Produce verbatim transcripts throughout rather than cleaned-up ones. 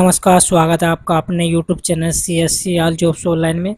नमस्कार, स्वागत है आपका अपने YouTube channel C S C all jobs online में।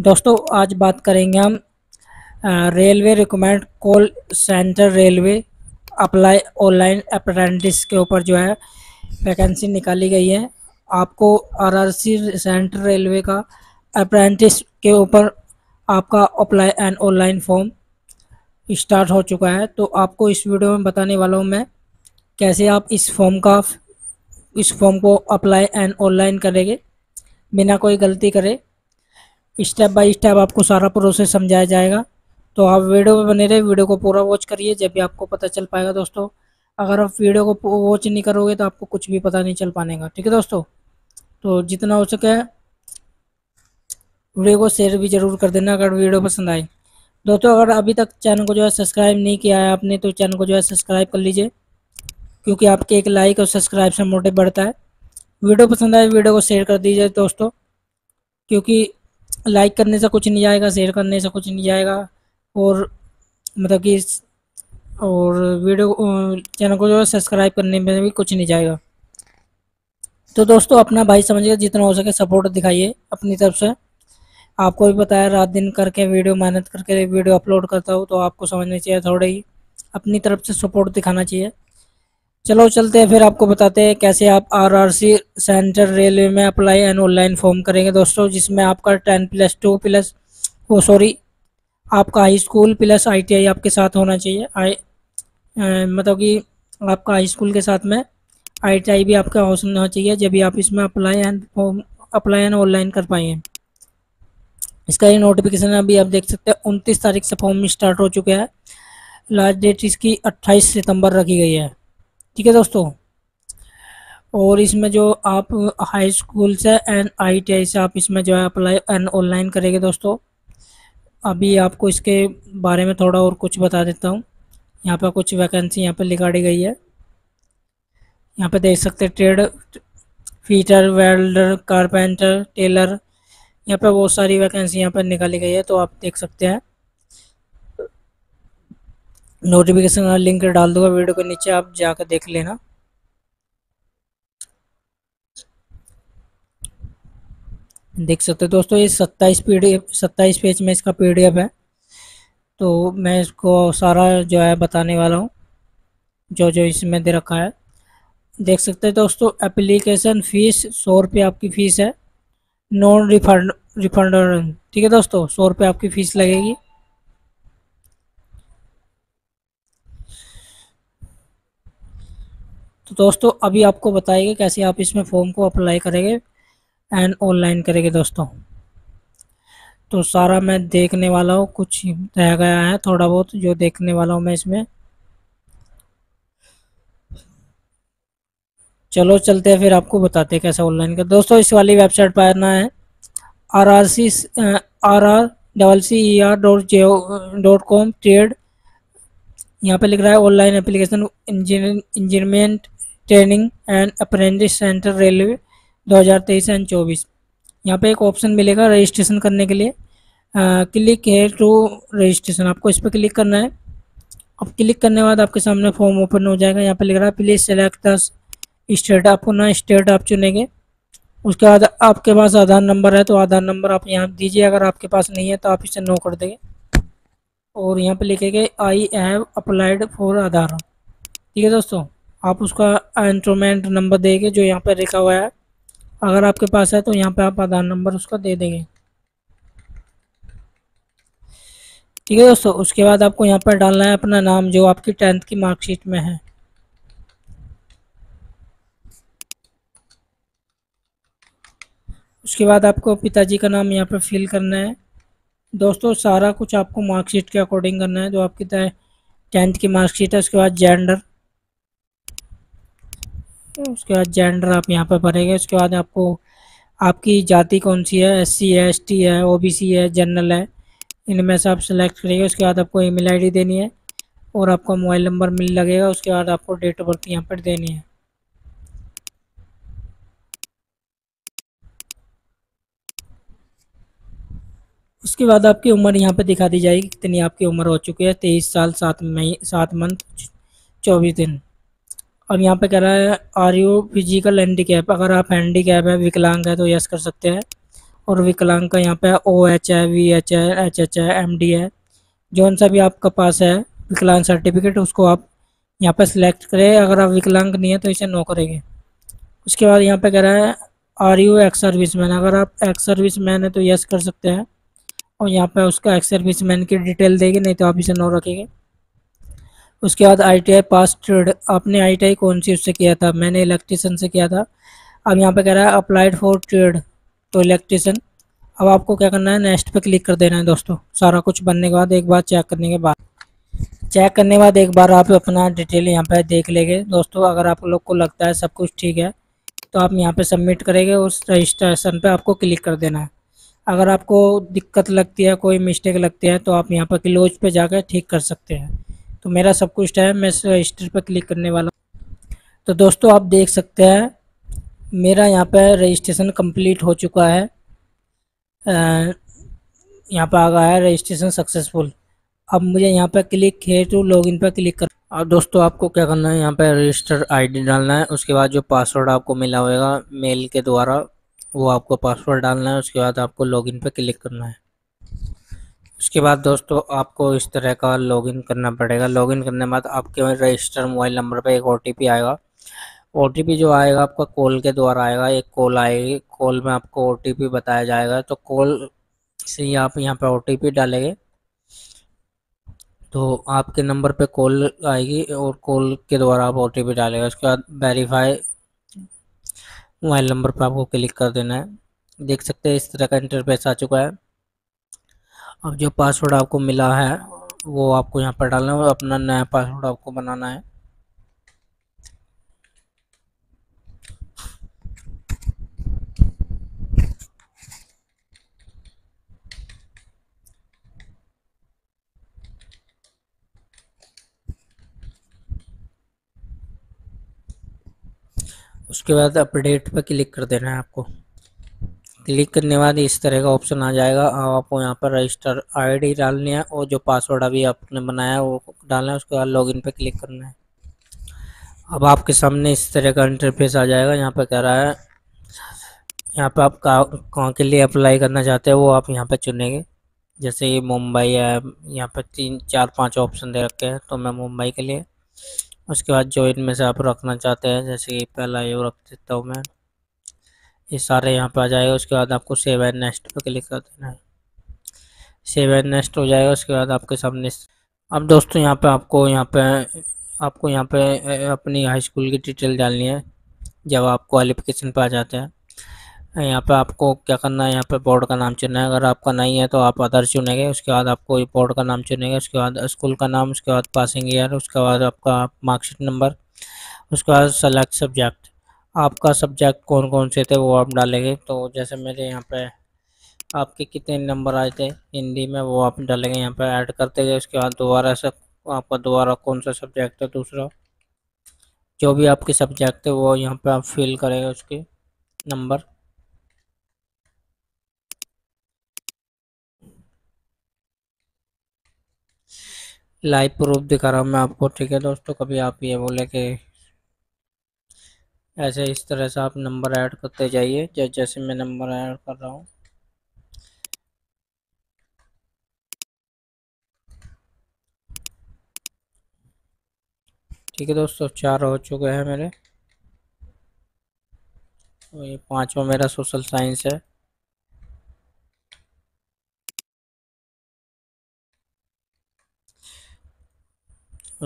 दोस्तों, आज बात करेंगे हम railway requirement call centre railway apply online apprentice के ऊपर जो है वैकेंसी निकाली गई है। आपको आरआरसी सेंटर रेलवे का अप्रेंटिस के ऊपर आपका apply and online form start हो चुका है। तो आपको इस वीडियो में बताने वाला हूँ मैं कैसे आप इस फॉर्म का इस फॉर्म को अप्लाई एंड ऑनलाइन करेंगे बिना कोई गलती करे। स्टेप बाय स्टेप आपको सारा प्रोसेस समझाया जाएगा। तो आप वीडियो में बने रहे, वीडियो को पूरा वॉच करिए, जब भी आपको पता चल पाएगा। दोस्तों, अगर आप वीडियो को वॉच नहीं करोगे तो आपको कुछ भी पता नहीं चल पाएगा। ठीक है दोस्तों, तो जितना हो सके वीडियो को शेयर भी ज़रूर कर देना अगर वीडियो पसंद आए। दोस्तों, अगर अभी तक चैनल को जो है सब्सक्राइब नहीं किया है आपने तो चैनल को जो है सब्सक्राइब कर लीजिए, क्योंकि आपके एक लाइक और सब्सक्राइब से मोटिव बढ़ता है। वीडियो पसंद आए वीडियो को शेयर कर दीजिए दोस्तों, क्योंकि लाइक करने से कुछ नहीं जाएगा, शेयर करने से कुछ नहीं जाएगा। और मतलब कि और वीडियो चैनल को जो है सब्सक्राइब करने में भी कुछ नहीं जाएगा। तो दोस्तों, अपना भाई समझिए, जितना हो सके सपोर्ट दिखाइए अपनी तरफ से। आपको भी बताया, रात दिन करके वीडियो मेहनत करके वीडियो अपलोड करता हूँ, तो आपको समझना चाहिए, थोड़ा ही अपनी तरफ से सपोर्ट दिखाना चाहिए। चलो चलते हैं, फिर आपको बताते हैं कैसे आप आरआरसी सेंटर रेलवे में अप्लाई एंड ऑनलाइन फॉर्म करेंगे। दोस्तों, जिसमें आपका टेन प्लस टू प्लस वो सॉरी आपका हाई स्कूल प्लस आईटीआई आपके साथ होना चाहिए। आई मतलब कि आपका हाई स्कूल के साथ में आईटीआई भी आपका होना चाहिए, जब भी आप इसमें apply and form apply and online कर पाएंगे। इसका ये नोटिफिकेशन अभी आप देख सकते हैं, उनतीस तारीख से फॉर्म स्टार्ट हो चुका है। लास्ट डेट इसकी अट्ठाईस सितम्बर रखी गई है। ठीक है दोस्तों, और इसमें जो आप हाई स्कूल से एंड आईटीआई से आप इसमें जो है अप्लाई एंड ऑनलाइन करेंगे। दोस्तों, अभी आपको इसके बारे में थोड़ा और कुछ बता देता हूँ। यहाँ पर कुछ वैकेंसी यहाँ पर निकाली गई है, यहाँ पर देख सकते हैं, trade fitter, welder, carpenter, tailor, यहाँ पर बहुत सारी वैकेंसी यहाँ पर निकाली गई है। तो आप देख सकते हैं, नोटिफिकेशन का लिंक डाल दूंगा वीडियो के नीचे, आप जाकर देख लेना। देख सकते हो दोस्तों, ये सत्ताईस पीडीएफ सत्ताईस पेज में इसका पीडीएफ है। तो मैं इसको सारा जो है बताने वाला हूँ, जो जो इसमें दे रखा है। देख सकते हो दोस्तों, एप्लीकेशन फ़ीस सौ रुपये आपकी फ़ीस है, नॉन रिफंड रिफंड ठीक है दोस्तों, सौ रुपये आपकी फ़ीस लगेगी। तो दोस्तों, अभी आपको बताएंगे कैसे आप इसमें फॉर्म को अप्लाई करेंगे एंड ऑनलाइन करेंगे। दोस्तों, तो सारा मैं देखने वाला हूँ, कुछ रह गया है थोड़ा बहुत जो देखने वाला हूँ मैं इसमें। चलो चलते हैं, फिर आपको बताते हैं कैसे ऑनलाइन कर। दोस्तों, इस वाली वेबसाइट पर आना है, R R C R R double C E R dot J dot com trade. यहाँ पे लिख रहा है online application engagement training and apprentice centre railway दो हज़ार तेईस एंड चौबीस। यहाँ पे एक ऑप्शन मिलेगा रजिस्ट्रेशन करने के लिए, क्लिक हेयर टू रजिस्ट्रेशन, आपको इस पर क्लिक करना है। अब क्लिक करने के बाद आपके सामने फॉर्म ओपन हो जाएगा। यहाँ पे लिख रहा है प्लीज़ सेलेक्ट द स्टेट, आपको ना स्टेट आप चुनेंगे। उसके बाद आपके पास आधार नंबर है तो आधार नंबर आप यहाँ दीजिए, अगर आपके पास नहीं है तो आप इसे नो कर देंगे। और यहाँ पे लिखेंगे I have applied for Aadhaar. ठीक है दोस्तों, आप उसका इंस्ट्रूमेंट नंबर देंगे जो यहाँ पे लिखा हुआ है, अगर आपके पास है तो यहाँ पे आप आधार नंबर उसका दे देंगे। ठीक है दोस्तों, उसके बाद आपको यहाँ पर डालना है अपना नाम जो आपकी टेंथ की मार्कशीट में है। उसके बाद आपको पिताजी का नाम यहाँ पे फिल करना है। दोस्तों, सारा कुछ आपको मार्कशीट के अकॉर्डिंग करना है जो आपकी टेंथ की मार्कशीट है। उसके बाद जेंडर उसके बाद जेंडर आप यहाँ पर भरेंगे। उसके बाद आपको आपकी जाति कौन सी है, एससी है, एसटी है, ओबीसी है, जनरल है, इनमें से आप सेलेक्ट करेंगे। उसके बाद आपको ईमेल आईडी देनी है और आपका मोबाइल नंबर मिल लगेगा। उसके बाद आपको डेट ऑफ बर्थ यहाँ पर देनी है। उसके बाद आपकी उम्र यहाँ पर दिखा दी जाएगी कितनी आपकी उम्र हो चुकी है, तेईस साल सात मई सात मंथ चौबीस दिन। अब यहाँ पे कह रहा है आर यू फिजिकल हैंडीकैप, अगर आप हैंडीकैप है, विकलांग है तो यस कर सकते हैं। और विकलांग का यहाँ पे ओ एच है, वी एच है, एच एच है, एम डी है, जौन सा भी आपका पास है विकलांग सर्टिफिकेट उसको आप यहाँ पे सिलेक्ट करें। अगर आप विकलांग नहीं है तो इसे नो करेंगे। उसके बाद यहाँ पे कह रहा है are you ex service man, अगर आप एक्स सर्विस मैन है तो यस कर सकते हैं। और यहाँ पे उसका एक्स सर्विस मैन की डिटेल देगी, नहीं तो आप इसे नो रखेंगे। उसके बाद I T I pass trade, आपने आई टी आई कौन सी उससे किया था, मैंने इलेक्ट्रिशियन से किया था। अब यहाँ पे कह रहा है अप्लाइड फॉर ट्रेड तो इलेक्ट्रिशियन। अब आपको क्या करना है, नेक्स्ट पे क्लिक कर देना है दोस्तों। सारा कुछ बनने के बाद एक बार चेक करने के बाद चेक करने के बाद एक बार आप अपना डिटेल यहाँ पे देख लेंगे दोस्तों। अगर आप लोग को लगता है सब कुछ ठीक है तो आप यहाँ पे सबमिट करेंगे, उस रजिस्ट्रेशन पे आपको क्लिक कर देना है। अगर आपको दिक्कत लगती है, कोई मिस्टेक लगती है तो आप यहाँ पर क्लोज पे जाकर ठीक कर सकते हैं। तो मेरा सब कुछ है, मैं इस रजिस्टर पर क्लिक करने वाला हूँ। तो दोस्तों आप देख सकते हैं मेरा यहाँ पर रजिस्ट्रेशन कंप्लीट हो चुका है। यहाँ पर आ गया है रजिस्ट्रेशन सक्सेसफुल। अब मुझे यहाँ पर क्लिक है टू लॉगिन पर क्लिक कर। और दोस्तों आपको क्या करना है, यहाँ पर रजिस्टर आईडी डालना है। उसके बाद जो पासवर्ड आपको मिला होगा मेल के द्वारा वो आपको पासवर्ड डालना है। उसके बाद आपको लॉगिन पर क्लिक करना है। उसके बाद दोस्तों आपको इस तरह का लॉगिन करना पड़ेगा। लॉगिन करने के बाद आपके रजिस्टर मोबाइल नंबर पर एक ओटीपी आएगा। ओटीपी जो आएगा आपका कॉल के द्वारा आएगा। एक कॉल आएगी, कॉल में आपको ओटीपी बताया जाएगा। तो कॉल से ही आप यहाँ पर ओटीपी डालेंगे तो आपके नंबर पे कॉल आएगी और कॉल के द्वारा आप ओटीपी डालेंगे। उसके बाद वेरीफाई मोबाइल नंबर पर आपको क्लिक कर देना है। देख सकते हैं इस तरह का इंटरफेस आ चुका है। अब जो पासवर्ड आपको मिला है वो आपको यहाँ पर डालना है और अपना नया पासवर्ड आपको बनाना है। उसके बाद अपडेट पर क्लिक कर देना है। आपको क्लिक करने के बाद इस तरह का ऑप्शन आ जाएगा। आपको यहाँ पर रजिस्टर आईडी डालनी है और जो पासवर्ड अभी आपने बनाया है वो डालना है। उसके बाद लॉगिन पे क्लिक करना है। अब आपके सामने इस तरह का इंटरफेस आ जाएगा। यहाँ पर कह रहा है यहाँ पर आप कहाँ के लिए अप्लाई करना चाहते हैं वो आप यहाँ पर चुनेंगे। जैसे ये मुंबई है, यहाँ पर तीन चार पाँच ऑप्शन दे रखे हैं तो मैं मुंबई के लिए। उसके बाद जो इनमें से आप रखना चाहते हैं, जैसे कि पहला ये रख देता हूँ मैं, ये सारे यहाँ पे आ जाएगा। उसके बाद आपको सेव एंड नेक्स्ट पे क्लिक कर देना है। सेव एंड नेक्स्ट हो जाएगा। उसके बाद आपके सामने अब दोस्तों यहाँ पे आपको यहाँ पे आपको यहाँ पे अपनी हाई स्कूल की डिटेल डालनी है। जब आप क्वालिफिकेशन पे आ जाते हैं यहाँ पर आपको क्या करना है, यहाँ पर बोर्ड का नाम चुनना है। अगर आपका नहीं है तो आप अदर चुनेंगे। उसके बाद आपको बोर्ड का नाम चुनेंगे। उसके बाद स्कूल का नाम, उसके बाद पासिंग ईयर, उसके बाद आपका मार्कशीट नंबर, उसके बाद सेलेक्ट सब्जेक्ट। आपका सब्जेक्ट कौन कौन से थे वो आप डालेंगे। तो जैसे मेरे यहाँ पे आपके कितने नंबर आए थे हिंदी में वो आप डालेंगे यहाँ पे, ऐड करते गए। उसके बाद दोबारा से आपका दोबारा कौन सा सब्जेक्ट है दूसरा, जो भी आपके सब्जेक्ट थे वो यहाँ पे आप फिल करेंगे उसके नंबर। लाइव प्रूफ दिखा रहा हूँ मैं आपको, ठीक है दोस्तों। कभी आप ये बोले कि ऐसे इस तरह से आप नंबर ऐड करते जाइए। जैसे मैं नंबर ऐड कर रहा हूँ ठीक है दोस्तों। चार हो चुके हैं मेरे और ये पांचवा मेरा सोशल साइंस है।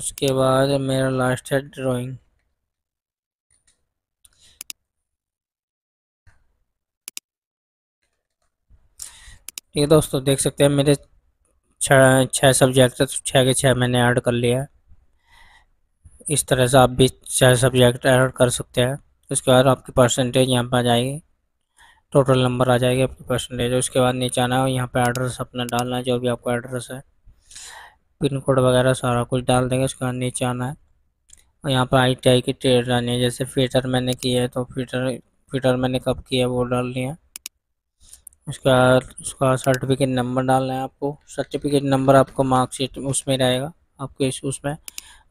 उसके बाद मेरा लास्ट है ड्राइंग। ये दोस्तों देख सकते हैं मेरे छः छः सब्जेक्ट है तो छः के छः मैंने ऐड कर लिया है। इस तरह से आप भी छः सब्जेक्ट ऐड कर सकते हैं। उसके बाद आपकी परसेंटेज यहाँ पर आ जाएगी, टोटल नंबर आ जाएगी आपकी परसेंटेज। उसके बाद नीचे आना है, यहाँ पे एड्रेस अपना डालना है, जो भी आपका एड्रेस है, पिन कोड वगैरह सारा कुछ डाल देंगे। उसके बाद नीचे आना है और यहाँ पर आई टी आई की ट्रेड डालनी है। जैसे फीटर मैंने की है तो फीटर फीटर मैंने कब किया है वो डालनी है। उसका उसका सर्टिफिकेट नंबर डालना है आपको। सर्टिफिकेट नंबर आपको मार्कशीट उसमें रहेगा आपके इस उसमें।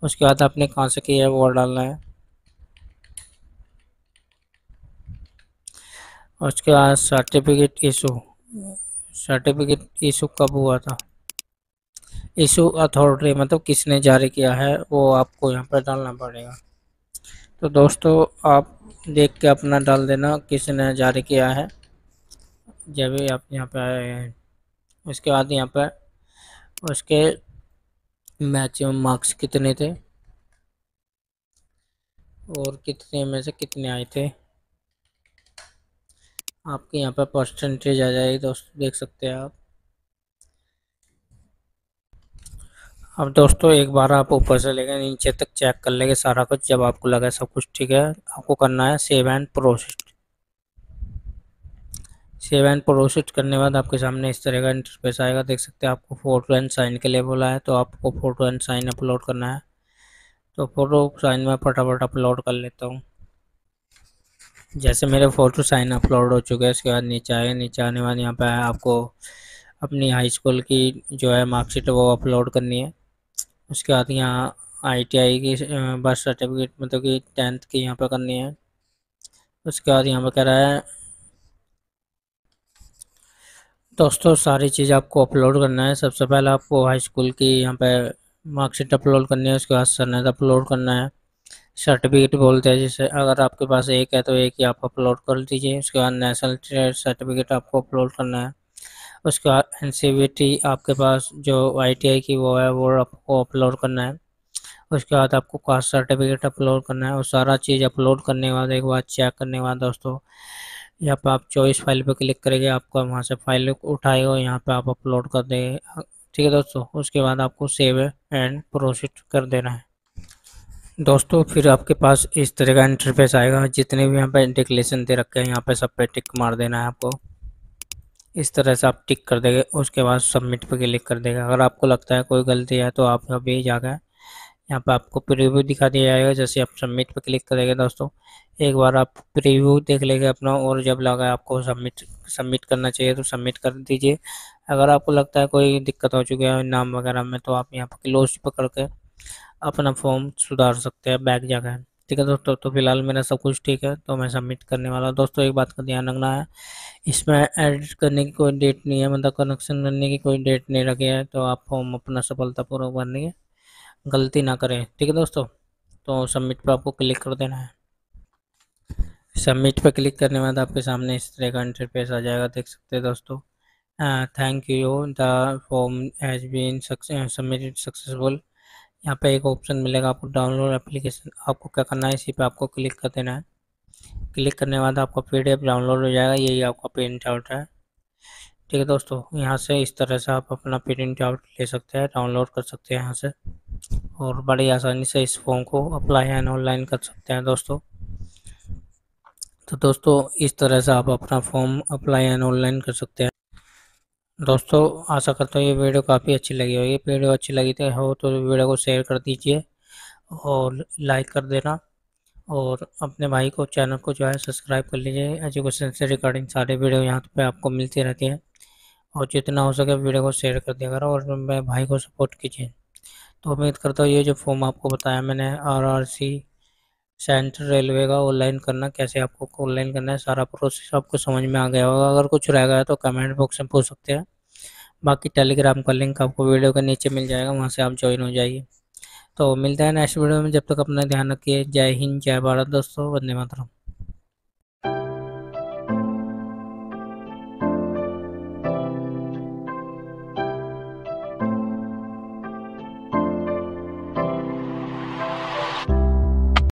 उसके बाद आपने कहाँ से किया है वो डालना है। और उसके बाद सर्टिफिकेट इशू, सर्टिफिकेट इशू कब हुआ था, इशू अथॉरिटी मतलब किसने जारी किया है, वो आपको यहाँ पर डालना पड़ेगा। तो दोस्तों आप देख के अपना डाल देना किसने जारी किया है जब भी आप यहाँ पे आए हैं। उसके बाद यहाँ पर उसके मैक्सिमम मार्क्स कितने थे और कितने में से कितने आए थे, आपके यहाँ पर परसेंटेज आ जाएगी दोस्तों, देख सकते हैं आप। अब दोस्तों एक बार आप ऊपर से लेकर नीचे तक चेक कर लेंगे सारा कुछ, जब आपको लगे सब कुछ ठीक है आपको करना है save and process. Save and process करने के बाद आपके सामने इस तरह का इंटरफेस आएगा, देख सकते हैं। आपको फ़ोटो एंड साइन के लिए बोला है तो आपको फ़ोटो एंड साइन अपलोड करना है, तो फ़ोटो साइन में फटाफट अपलोड कर लेता हूँ। जैसे मेरे फ़ोटो साइन अपलोड हो चुके हैं, इसके बाद नीचे आए, नीचे आने के बाद यहाँ पर आपको अपनी हाई स्कूल की जो है मार्कशीट वो अपलोड करनी है। उसके बाद यहाँ आईटीआई की बर्थ सर्टिफिकेट मतलब कि टेंथ की यहाँ पर करनी है। उसके बाद यहाँ पर कह रहा है दोस्तों सारी चीज़ आपको अपलोड करना है। सबसे पहले आपको हाई स्कूल की यहाँ पर मार्कशीट अपलोड करनी है, उसके बाद सनद अपलोड करना है, सर्टिफिकेट बोलते हैं जिसे, अगर आपके पास एक है तो एक ही आप अपलोड कर दीजिए। उसके बाद नेशनल सर्टिफिकेट आपको अपलोड करना है। उसके बाद एन सी बी टी आपके पास जो आई टी आई की वो है वो आपको अपलोड करना है। उसके बाद आपको कास्ट सर्टिफिकेट अपलोड करना है। और सारा चीज़ अपलोड करने के बाद एक बार चेक करने के बाद दोस्तों यहाँ पर आप चॉइस फाइल पे क्लिक करेंगे, आपको वहाँ से फाइल उठाएगा और यहाँ पर आप अपलोड कर देंगे, ठीक है दोस्तों। उसके बाद आपको सेव एंड प्रोसीड कर देना है दोस्तों। फिर आपके पास इस तरह का इंटरफेस आएगा, जितने भी यहाँ पर डिक्लेरेशन दे रखे हैं यहाँ पर सब पे टिक मार देना है आपको, इस तरह से आप टिक कर देंगे। उसके बाद सबमिट पे क्लिक कर देंगे। अगर आपको लगता है कोई गलती है तो आप अभी जाकर यहाँ पर आपको प्रीव्यू दिखा दिया जाएगा। जैसे आप सबमिट पे क्लिक करेंगे दोस्तों, एक बार आप प्रीव्यू देख लेंगे अपना, और जब लगा आपको सबमिट सबमिट करना चाहिए तो सबमिट कर दीजिए। अगर आपको लगता है कोई दिक्कत हो चुकी है नाम वगैरह में तो आप यहाँ पर क्लोज पकड़ के अपना फॉर्म सुधार सकते हैं बैक जाकर, ठीक है दोस्तों। तो फिलहाल मेरा सब कुछ ठीक है तो मैं सबमिट करने वाला हूँ। दोस्तों एक बात का ध्यान रखना है, इसमें एडिट करने की कोई डेट नहीं है, मतलब कनेक्शन करने की कोई डेट नहीं रखी है, तो आप फॉर्म अपना सफलतापूर्वक भरनी है, गलती ना करें, ठीक है दोस्तों। तो सबमिट पर आपको क्लिक कर देना है। सबमिट पर क्लिक करने के बाद आपके सामने इस तरह का इंटरफेस आ जाएगा, देख सकते हैं दोस्तों। Thank you the form has been submitted successful. यहाँ पे एक ऑप्शन मिलेगा आपको डाउनलोड एप्लीकेशन, आपको क्या करना है इसी पे आपको क्लिक कर देना है। क्लिक करने के बाद आपका पीडीएफ डाउनलोड हो जाएगा, यही आपका प्रिंट आउट है, ठीक है दोस्तों। यहाँ से इस तरह से आप अपना प्रिंट आउट ले सकते हैं, डाउनलोड कर सकते हैं यहाँ से, और बड़ी आसानी से इस फॉर्म को अप्लाई एंड ऑनलाइन कर सकते हैं दोस्तों। तो दोस्तों इस तरह से आप अपना फॉर्म अप्लाई एंड ऑनलाइन कर सकते हैं दोस्तों। आशा करता हूँ ये वीडियो काफ़ी अच्छी लगी होगी। वीडियो अच्छी लगी तो हो तो वीडियो को शेयर कर दीजिए और लाइक कर देना, और अपने भाई को चैनल को जो है सब्सक्राइब कर लीजिए। एजुकेशन से रिगार्डिंग सारे वीडियो यहाँ पे आपको मिलती रहती है, और जितना हो सके वीडियो को शेयर कर दिया करो और मेरे भाई को सपोर्ट कीजिए। तो उम्मीद करता हूँ ये जो फॉर्म आपको बताया मैंने R R C central railway का ऑनलाइन करना, कैसे आपको ऑनलाइन करना है, सारा प्रोसेस आपको समझ में आ गया होगा। अगर कुछ रह गया तो कमेंट बॉक्स में पूछ सकते हैं। बाकी टेलीग्राम का लिंक आपको वीडियो के नीचे मिल जाएगा, वहाँ से आप ज्वाइन हो जाइए। तो मिलते हैं नेक्स्ट वीडियो में, जब तक अपना ध्यान रखिए। जय हिंद, जय भारत दोस्तों, वंदे मातरम।